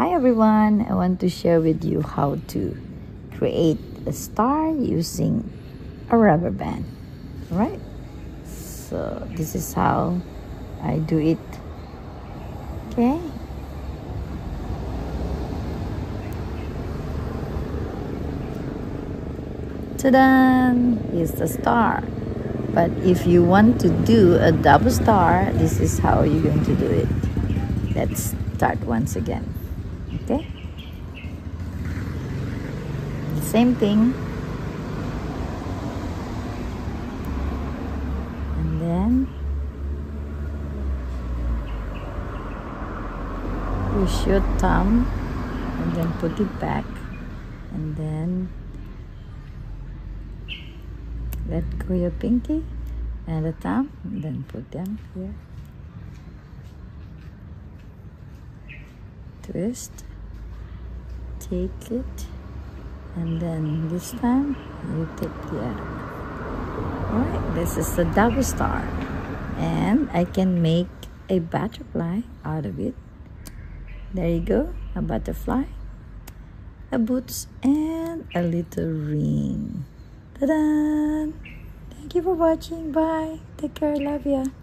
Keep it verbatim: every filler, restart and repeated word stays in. Hi everyone, I want to share with you how to create a star using a rubber band. All right, so this is how I do it. Okay, ta-da, here's the star. But if you want to do a double star, this is how you're going to do it. Let's start once again. Okay, same thing, and then push your thumb and then put it back and then let go your pinky and the thumb and then put them here. Twist, take it, and then this time you take the other. Alright, this is the double star, and I can make a butterfly out of it. There you go, a butterfly, a boots, and a little ring. Ta-da! Thank you for watching. Bye. Take care. Love ya.